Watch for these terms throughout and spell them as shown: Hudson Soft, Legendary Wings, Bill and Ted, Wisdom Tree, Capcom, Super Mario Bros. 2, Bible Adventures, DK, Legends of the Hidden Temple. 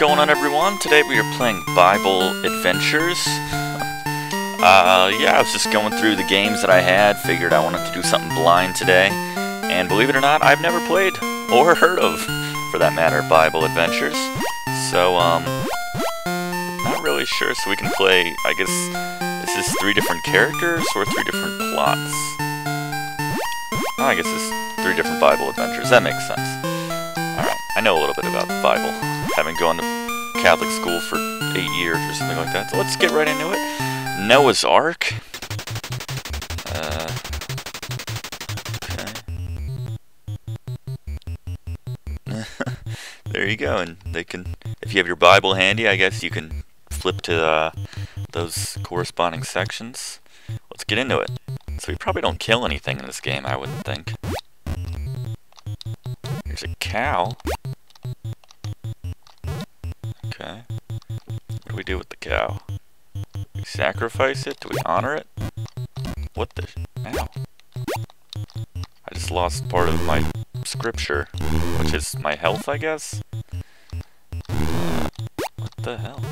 going on, everyone? Today we are playing Bible Adventures. Yeah, I was just going through the games that I had, figured I wanted to do something blind today, and believe it or not, I've never played, or heard of, for that matter, Bible Adventures. So, not really sure, so we can play, I guess, this is three different characters, or three different plots? Oh, I guess it's three different Bible Adventures, that makes sense. Alright, I know a little bit about the Bible, having gone to Catholic school for 8 years or something like that, so let's get right into it. Noah's Ark. Okay. There you go, and they can, if you have your Bible handy, I guess you can flip to those corresponding sections. Let's get into it. So we probably don't kill anything in this game, I wouldn't think. Here's a cow. Okay. What do we do with the cow? Do we sacrifice it? Do we honor it? What the? Ow. I just lost part of my scripture, which is my health, I guess? What the hell?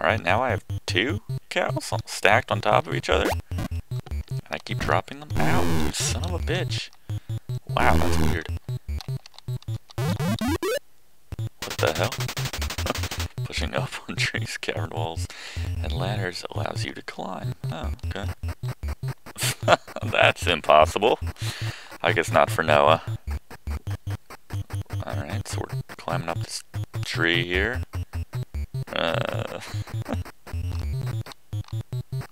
Alright, now I have two cows stacked on top of each other. And I keep dropping them. Ow, son of a bitch. Wow, that's weird. What the hell? Pushing up on trees, cavern walls, and ladders allows you to climb. Oh, okay. That's impossible. I guess not for Noah. Alright, so we're climbing up this tree here.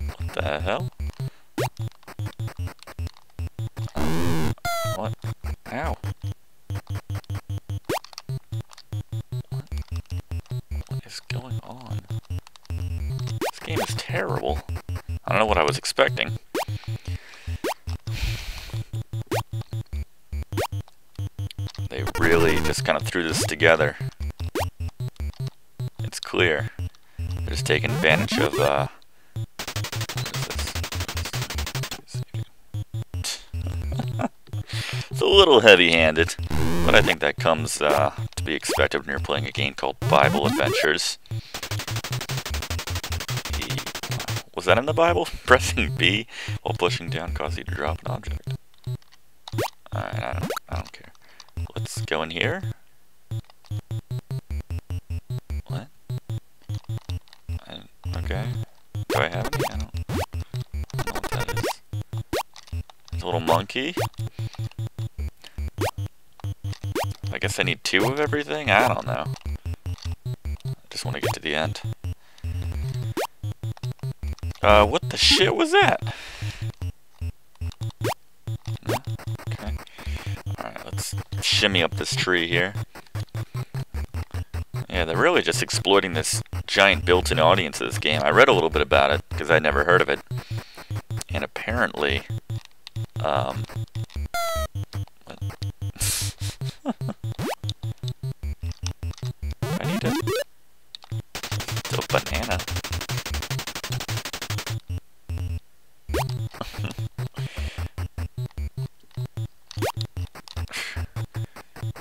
What the hell? What? Ow. Going on? This game is terrible. I don't know what I was expecting. They really just kind of threw this together. It's clear. They're just taking advantage of, It's a little heavy-handed, but I think that comes, to be expected when you're playing a game called Bible Adventures. Was that in the Bible? Pressing B while pushing down causes you to drop an object. Alright, I don't care. Let's go in here. What? Okay. Do I have any? I don't know what that is. There's a little monkey. I guess I need two of everything? I don't know. I just want to get to the end. What the shit was that? No? Okay. Alright, let's shimmy up this tree here. Yeah, they're really just exploiting this giant built-in audience of this game. I read a little bit about it, because I'd never heard of it. And apparently, what? I need to... It's a banana.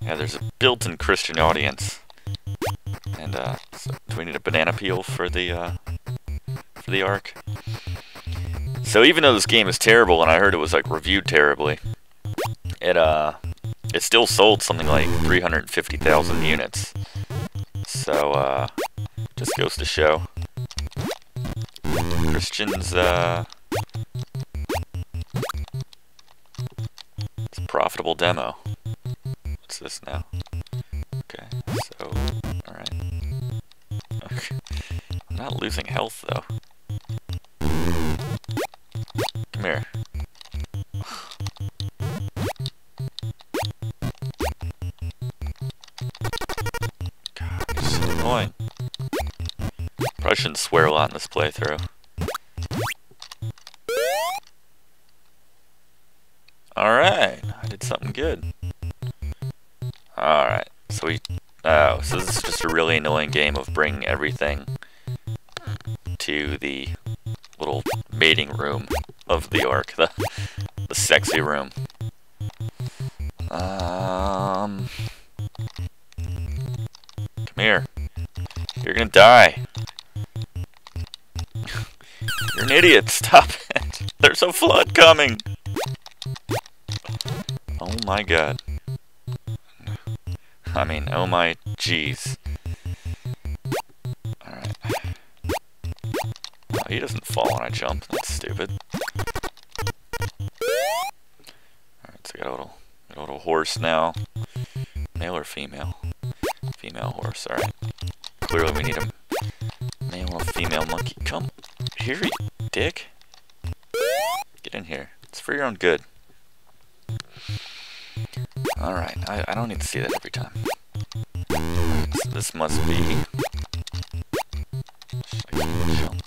Yeah, there's a built-in Christian audience, and so do we need a banana peel for the arc? So even though this game is terrible, and I heard it was like reviewed terribly, it still sold something like 350,000 units. So just goes to show Christians. It's a profitable demo. What's this now? Okay, so, alright. Okay. I'm not losing health, though. Come here. God, it's so annoying. Probably shouldn't swear a lot in this playthrough. Alright, I did something good. Alright, so we... Oh, so this is just a really annoying game of bringing everything to the little mating room of the ark, the sexy room. Come here. gonna die. You're an idiot, stop it. There's a flood coming. Oh my god. I mean, oh my jeez. Alright. Oh, he doesn't fall when I jump, that's stupid. Alright, so I got a little horse now. Male or female? Female horse, alright. Clearly we need a male or female monkey. Come here, you dick. Get in here. It's for your own good. Alright, I don't need to see that every time. So this must be... I can jump.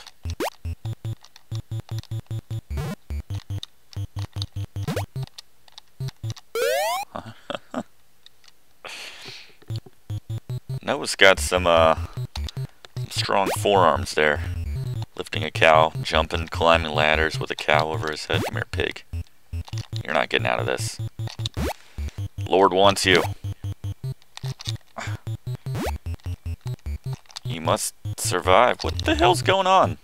Noah's got some strong forearms there. Lifting a cow, jumping, climbing ladders with a cow over his head. Come here, pig. You're not getting out of this. Lord wants you. You must survive. What the hell's going on?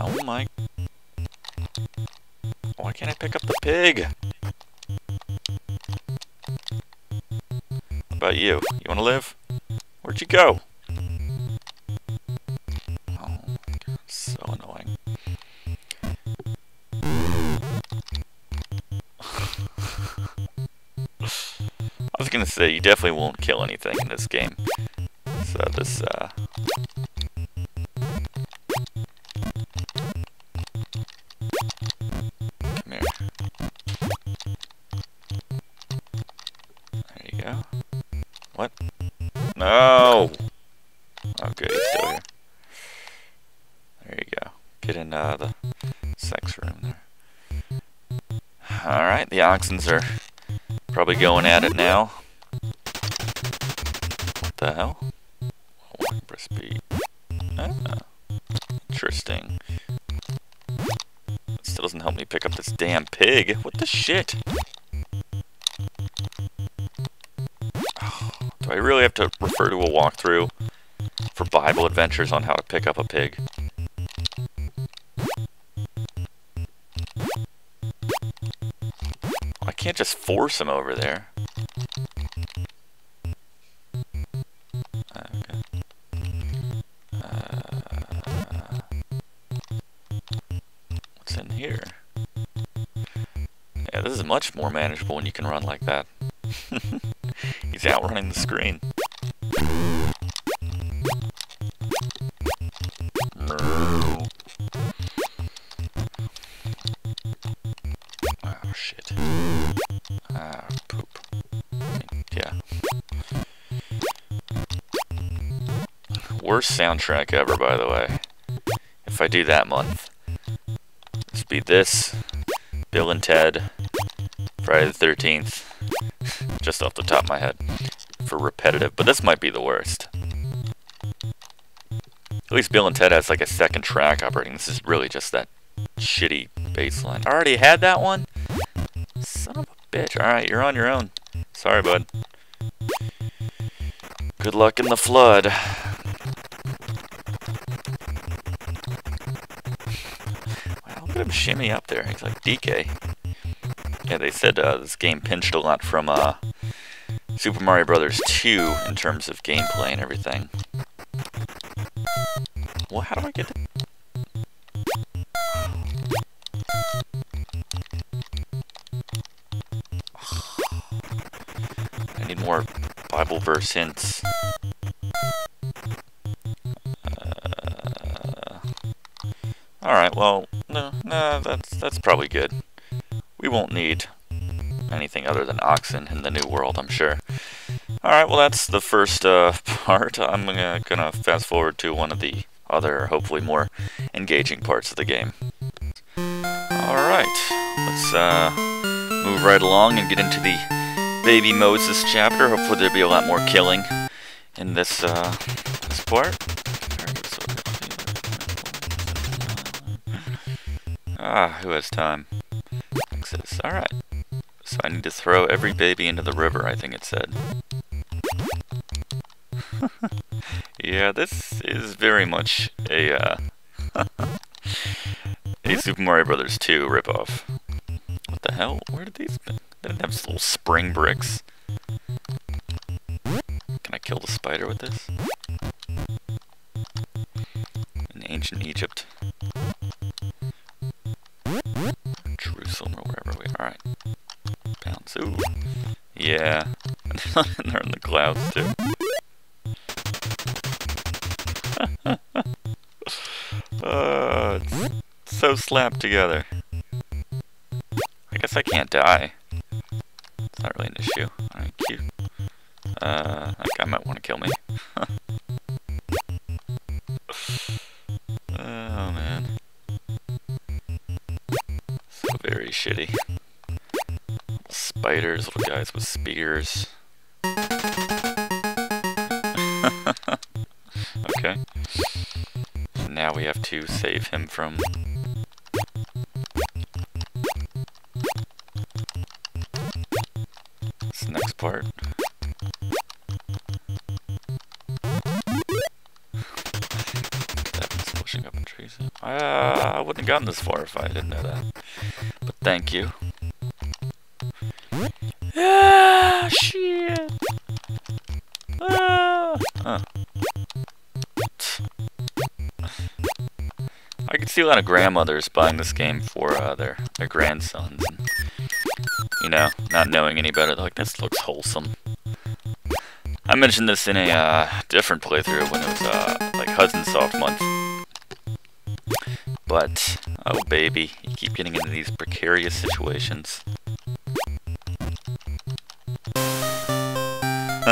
Oh my... Why can't I pick up the pig? What about you? You wanna live? Where'd you go? Oh, that's so annoying. I was gonna say, you definitely won't kill anything in this game. So this, Come here. There you go. What? No! Okay, he's still here. There you go. Get in the sex room there. Alright, the oxens are... probably going at it now. What the hell? Interesting. Still doesn't help me pick up this damn pig. What the shit? Do I really have to refer to a walkthrough for Bible Adventures on how to pick up a pig? I can't just force him over there. Okay. What's in here? Yeah, this is much more manageable when you can run like that. He's outrunning the screen. Worst soundtrack ever, by the way. If I do that month, this would be this, Bill and Ted, Friday the 13th, just off the top of my head, for repetitive, but this might be the worst. At least Bill and Ted has like a second track operating. This is really just that shitty bass line. I already had that one? Son of a bitch. Alright, you're on your own. Sorry, bud. Good luck in the flood. Him shimmy up there. He's like DK. Yeah, they said this game pinched a lot from Super Mario Bros. 2 in terms of gameplay and everything. Well, how do I get to... I need more Bible verse hints. Alright, well... No, that's probably good. We won't need anything other than oxen in the new world, I'm sure. Alright, well that's the first part. I'm gonna fast forward to one of the other, hopefully more engaging parts of the game. Alright, let's move right along and get into the Baby Moses chapter. Hopefully there'll be a lot more killing in this part. Ah, who has time? Texas. Alright. So I need to throw every baby into the river, I think it said. Yeah, this is very much a a Super Mario Bros. 2 ripoff. What the hell? Where did these been? They didn't have little spring bricks. Can I kill the spider with this? In ancient Egypt. Jerusalem or wherever we are. Alright. Bounce. Ooh. Yeah. And they're in the clouds too. It's so slapped together. I guess I can't die. It's not really an issue. Alright, cute. That guy might want to kill me. Oh man. So very shitty. Little spiders, little guys with spears. Okay. Now we have to save him from... this next part. That was pushing up in trees. I wouldn't have gotten this far if I didn't know that. But thank you. Ah, shit! Ah! I could see a lot of grandmothers buying this game for their grandsons. And, you know, not knowing any better, they're like, this looks wholesome. I mentioned this in a different playthrough when it was like Hudson Soft month. But, oh baby, you keep getting into these precarious situations.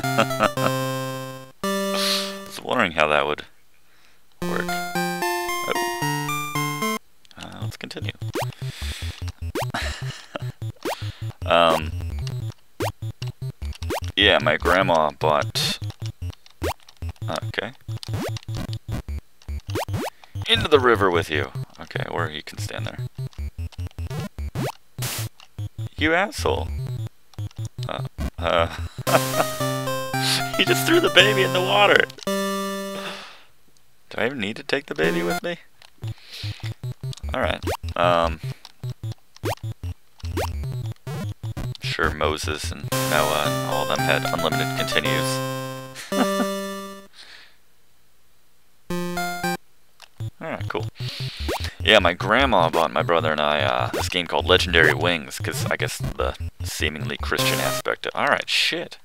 I was wondering how that would work. Continue. Yeah, my grandma bought... Okay. Into the river with you. Okay, or you can stand there. You asshole. He just threw the baby in the water. Do I even need to take the baby with me? Alright, I'm sure Moses and Noah and all of them had unlimited continues. Alright, cool. Yeah, my grandma bought my brother and I this game called Legendary Wings, because I guess the seemingly Christian aspect of... Alright, shit.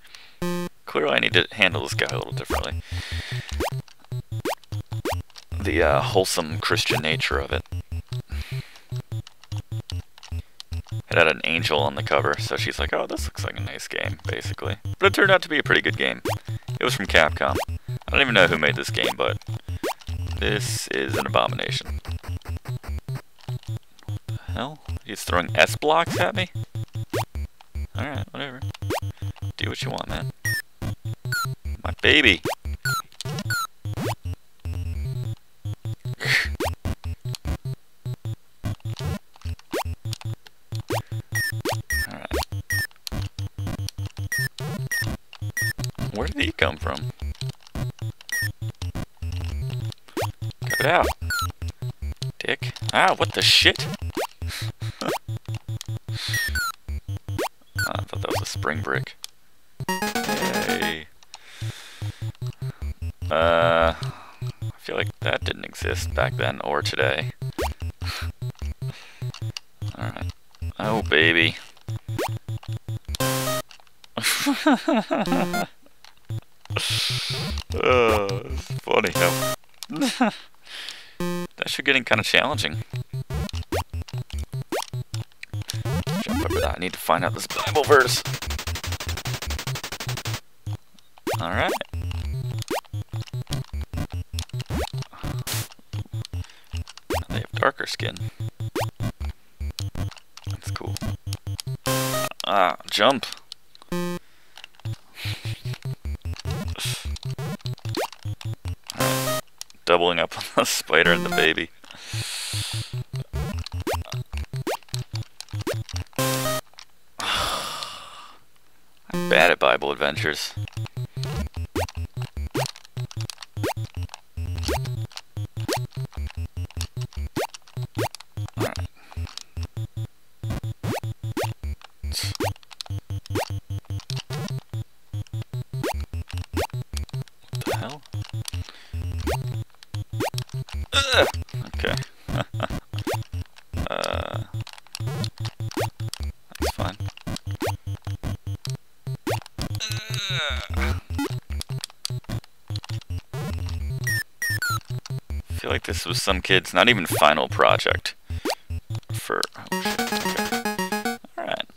Clearly I need to handle this guy a little differently. The wholesome Christian nature of it. It had an angel on the cover, so she's like, oh, this looks like a nice game, basically. But it turned out to be a pretty good game. It was from Capcom. I don't even know who made this game, but this is an abomination. What the hell? He's throwing S-blocks at me? Alright, whatever. Do what you want, man. My baby! Where did he come from? Cut it out. Dick. Ah, what the shit? Oh, I thought that was a spring brick. Hey. I feel like that didn't exist back then or today. Alright. Oh, baby. Oh, it's funny how that's actually getting kind of challenging. Jump over that. I need to find out this Bible verse. Alright. They have darker skin. That's cool. Ah, jump. Doubling up on the spider and the baby. I'm bad at Bible Adventures. Okay. That's fine. I feel like this was some kid's not even final project. For... okay. Alright.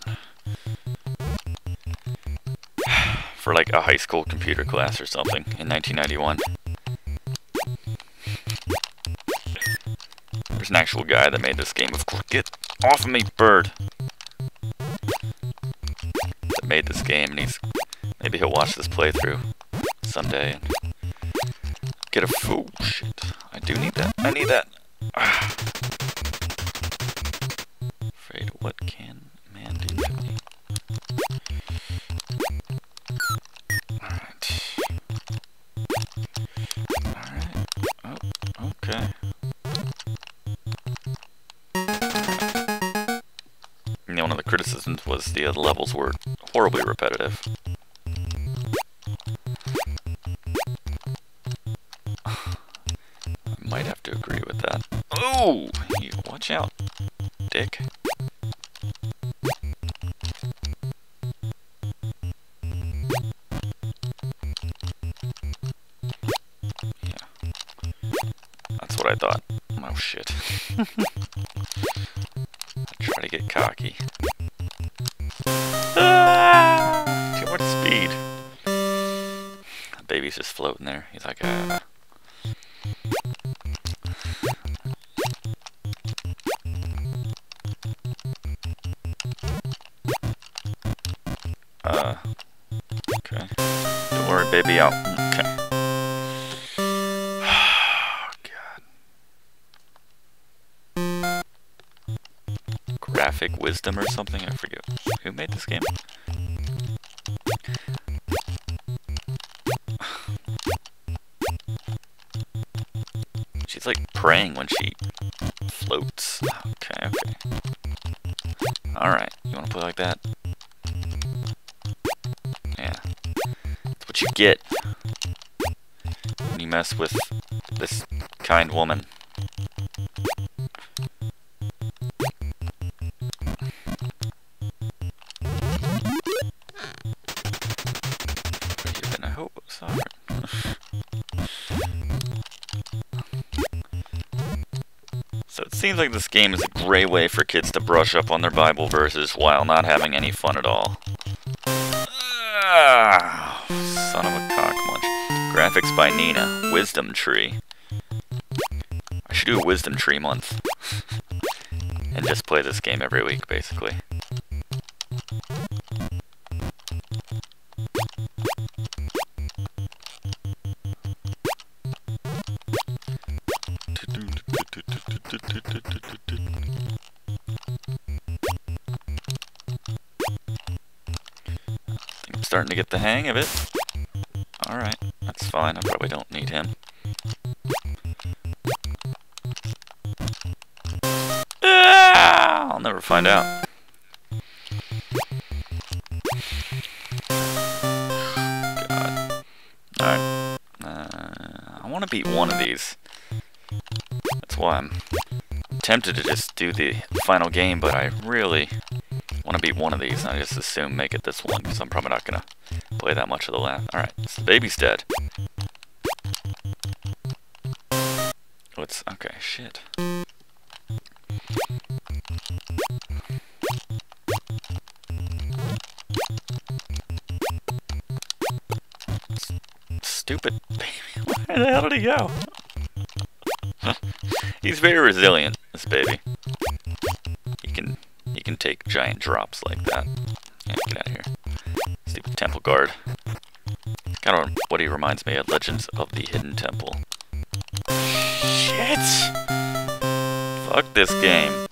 For like a high school computer class or something in 1991. An actual guy that made this game. Of course, get off of me, bird. That made this game, and he's maybe he'll watch this playthrough someday and get a fool. Oh, shit, I do need that. I need that. Afraid of what can man do to me? All right. All right. Oh, okay. One of the criticisms was the levels were horribly repetitive. I might have to agree with that. Oh! You watch out, dick. Yeah. That's what I thought. Oh shit. Try to get cocky. Ah! Too much speed. The baby's just floating there. He's like, ah. Okay. Don't worry, baby. I'll... okay. Wisdom or something? I forget who made this game. She's like praying when she floats. Okay, okay. Alright, you wanna play like that? Yeah. That's what you get when you mess with this kind woman. Seems like this game is a great way for kids to brush up on their Bible verses while not having any fun at all. Ah, son of a cock munch. Graphics by Nina. Wisdom Tree. I should do a Wisdom Tree month. And just play this game every week, basically. Starting to get the hang of it. Alright, that's fine. I probably don't need him. Ah, I'll never find out. God. Alright. I want to beat one of these. That's why I'm tempted to just do the final game, but I really... I want to beat one of these, and I just assume make it this one, because I'm probably not going to play that much of the last. Alright, so the baby's dead. What's... okay, shit. Stupid baby. Where the hell did he go? He's very resilient, this baby. Can take giant drops like that. Yeah, get out of here. Stupid temple guard. It's kind of what he reminds me of, Legends of the Hidden Temple. Shit! Fuck this game.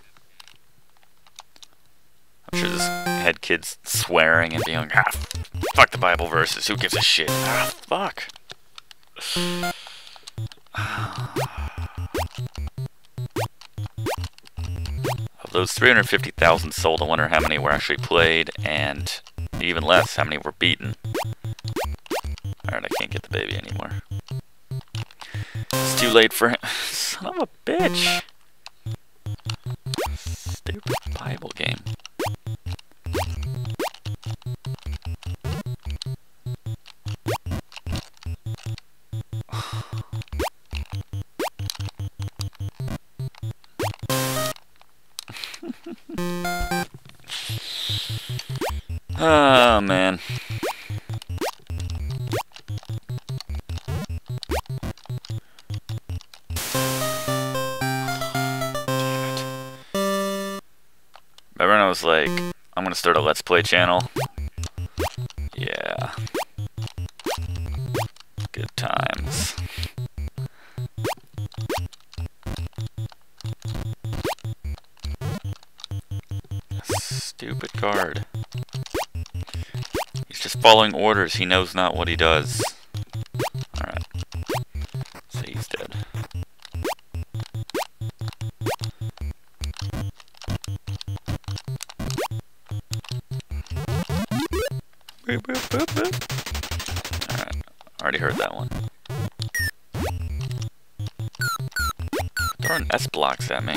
I'm sure this had kids swearing and being like, ah, fuck the Bible verses, who gives a shit? Ah, fuck. Those 350,000 sold, I wonder how many were actually played, and even less, how many were beaten. Alright, I can't get the baby anymore. It's too late for him. Son of a bitch! Stupid Bible game. Oh, man. Remember when I was like, I'm gonna start a Let's Play channel? Yeah. Good times. Stupid card. He's just following orders. He knows not what he does. Alright. So he's dead. Boop, boop, boop, boop. Alright. Already heard that one. Darn S blocks at me.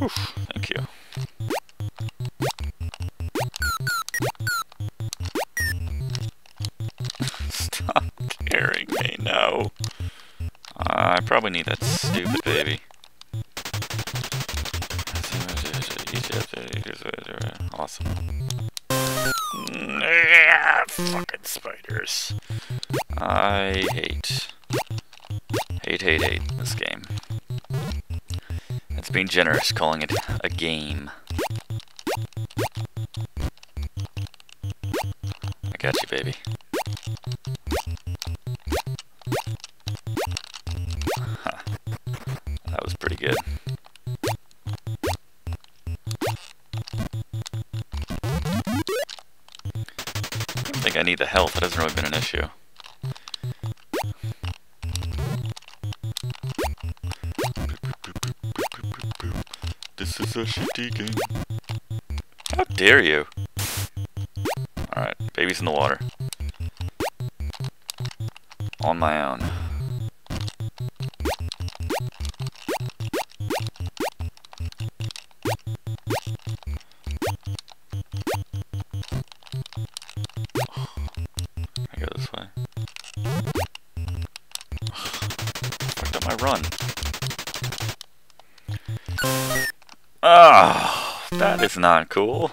Oof, thank you. Stop carrying me, no. I probably need that stupid baby. Awesome. Fucking spiders. I hate this game. It's being generous calling it a game. I got you, baby. Huh. That was pretty good. I don't think I need the health. That hasn't really been an issue. This is a shitty game. How dare you? Alright, baby's in the water. On my own. I go this way. Fucked up my run. Oh, that is not cool.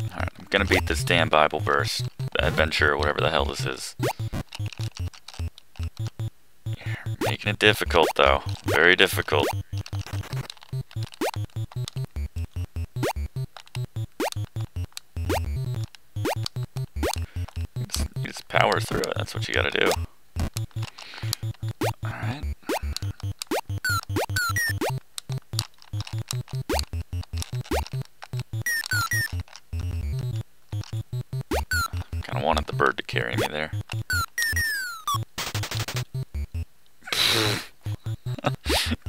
Alright, I'm gonna beat this damn Bible verse adventure, whatever the hell this is. You're making it difficult, though. Very difficult. You just power through it, that's what you gotta do. Wanted the bird to carry me there.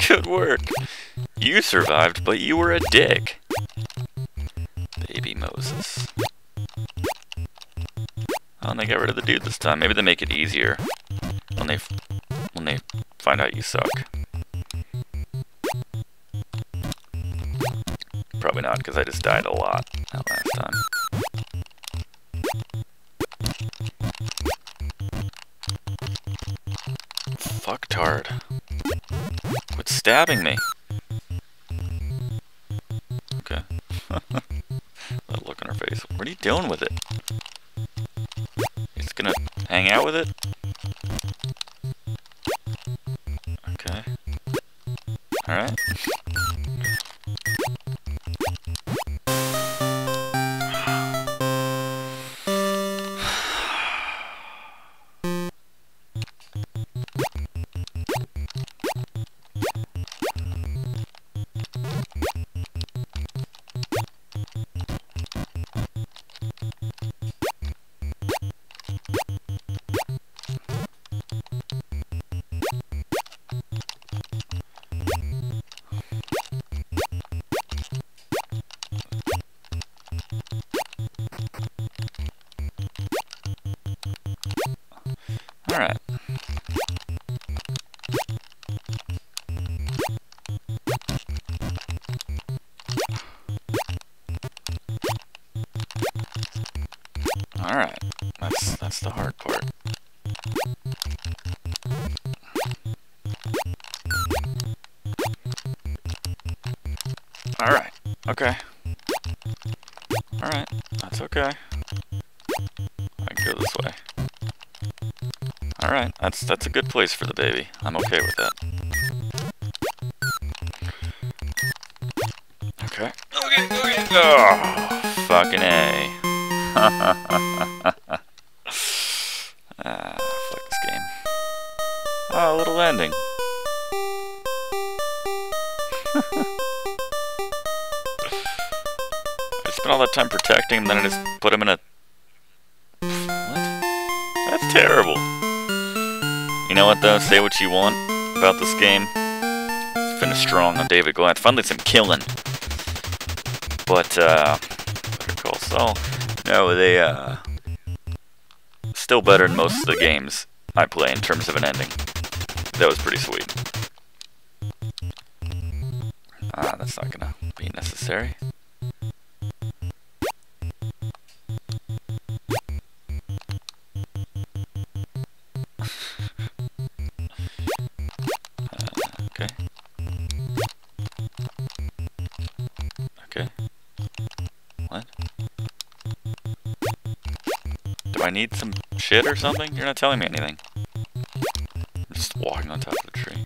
Good work. You survived, but you were a dick. Baby Moses. Oh, and they got rid of the dude this time. Maybe they make it easier when they find out you suck. Probably not, because I just died a lot that last time. Fucktard. Quit stabbing me. Okay. That look on her face. What are you doing with it? It's gonna hang out with it? Okay. Alright. Alright. That's the hard part. Alright. Okay. Alright. That's okay. I can go this way. Alright. That's a good place for the baby. I'm okay with that. Okay. Okay. Oh, fucking A. Fuck this game. Oh, a little ending. I spent all that time protecting him, then I just put him in a... What? That's terrible. You know what, though? Say what you want about this game. Let's finish strong on David Goliath. Finally, some killing. But, Better Call Saul. No, they, still better than most of the games I play in terms of an ending. That was pretty sweet. Ah, that's not gonna be necessary. Okay. Okay. What? Do I need some shit or something? You're not telling me anything. I'm just walking on top of the tree.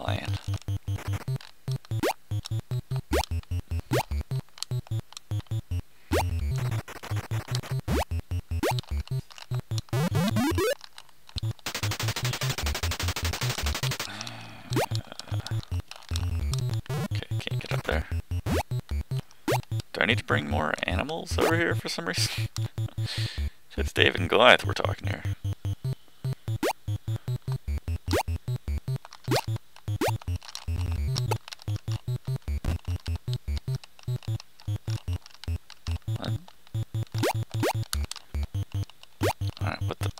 Lion. I need to bring more animals over here for some reason. It's David and Goliath we're talking here. Alright, what the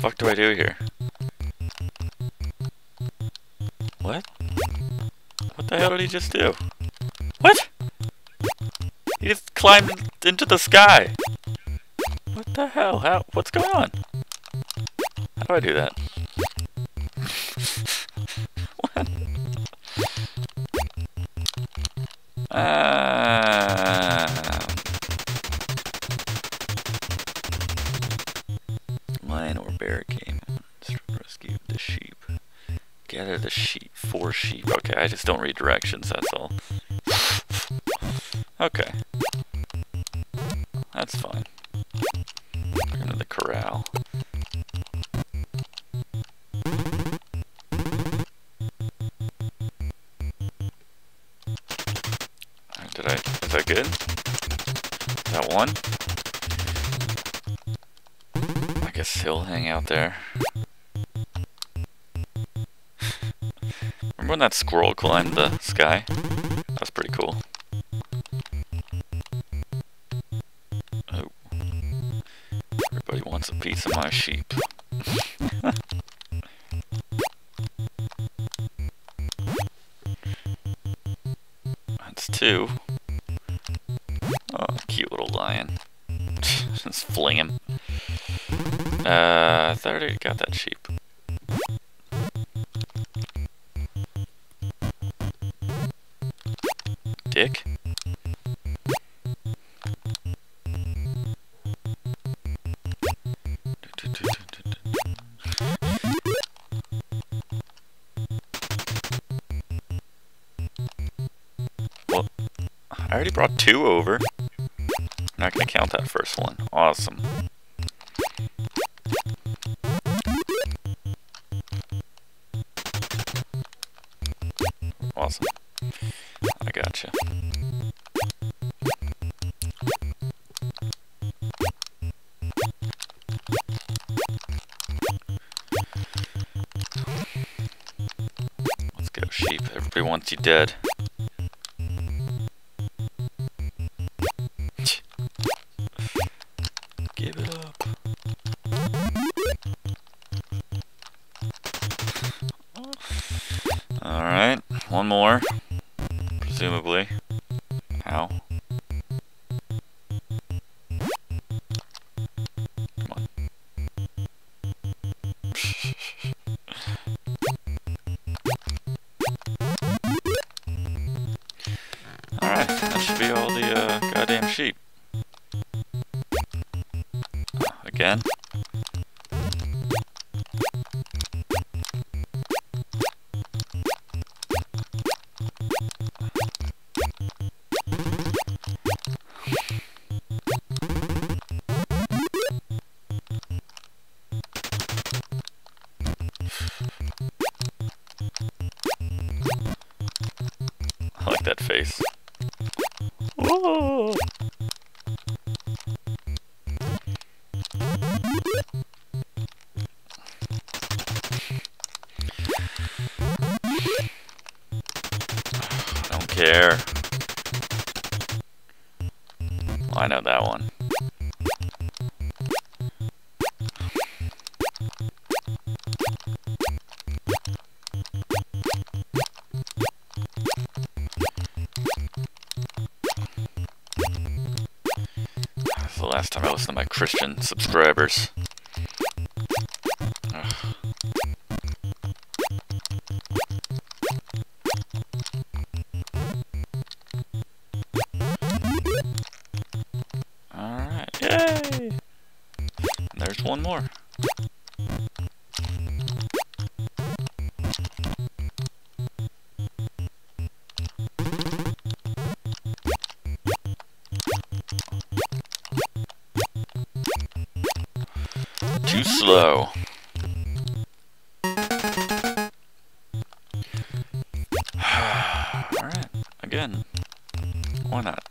fuck do I do here? What? What the hell did he just do? What? He just climbed into the sky! What the hell? How? What's going on? How do I do that? What? Lion or bear came to rescue the sheep. Gather the sheep. 4 sheep. Okay, I just don't read directions, that's all. Okay. That's fine. Back into the corral. Did I... Is that good? Is that one? I guess he'll hang out there. Remember when that squirrel climbed the sky? That was pretty cool. A piece of my sheep. That's 2. Oh, cute little lion. Just fling him. I thought I already got that sheep. Dick? I already brought 2 over. I'm not gonna count that first one. Awesome. Awesome. I gotcha. Let's go, sheep. Everybody wants you dead. One more. Presumably. How? Come on. Alright, that should be all the goddamn sheep. Again? I like that face. Whoa. I don't care. Well, I know that one. The last time I listened to my Christian subscribers. Ugh. All right, yay! And there's one more. Too slow. Alright, again. Why not?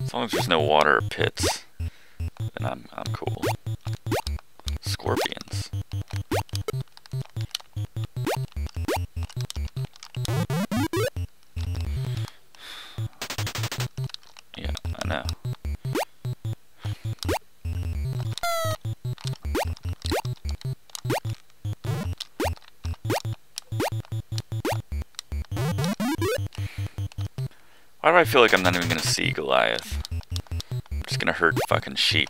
As long as there's no water or pits, then I'm cool. Scorpions. Yeah, I know. Why do I feel like I'm not even gonna see Goliath? I'm just gonna herd fucking sheep.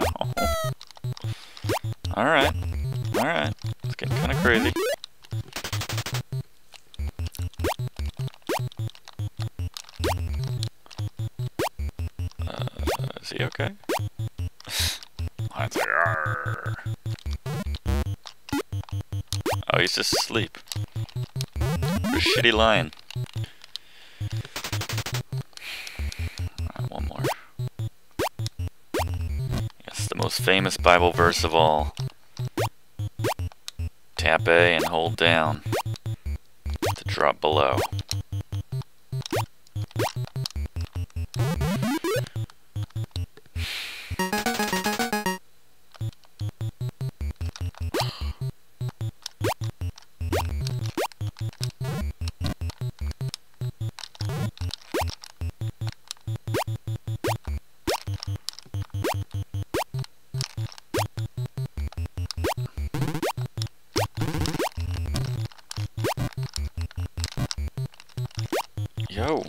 Oh. Alright. Alright. It's getting kinda crazy. Is he okay? Lion's like, "Arr." Oh, he's just asleep. What a shitty lion. Alright, one more. Yes, the most famous Bible verse of all. Tap A and hold down to drop below. Yo.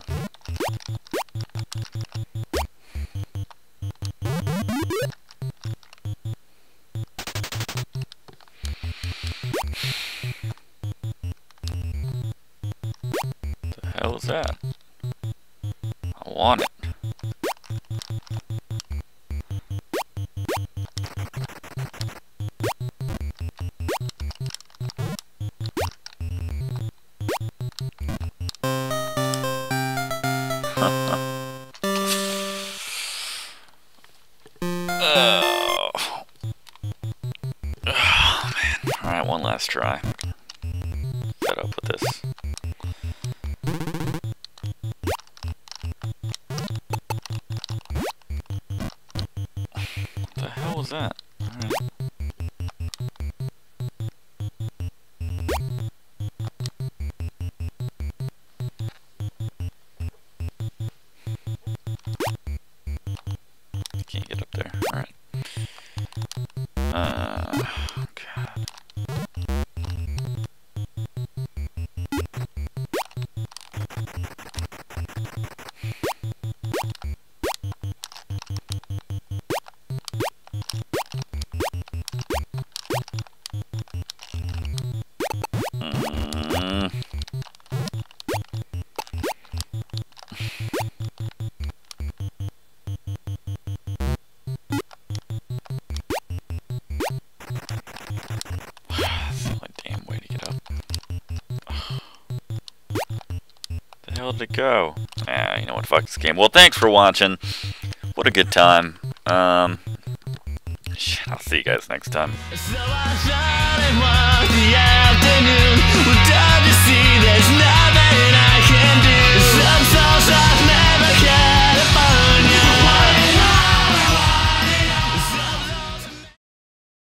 The hell is that? I want it. Alright, one last try. Fed up with this. What the hell was that? Alright. the hell did it go? Ah, you know what, fuck this game. Well, thanks for watching. What a good time. Shit, I'll see you guys next time. So I thought it was the afternoon. We're done to see there's nothing.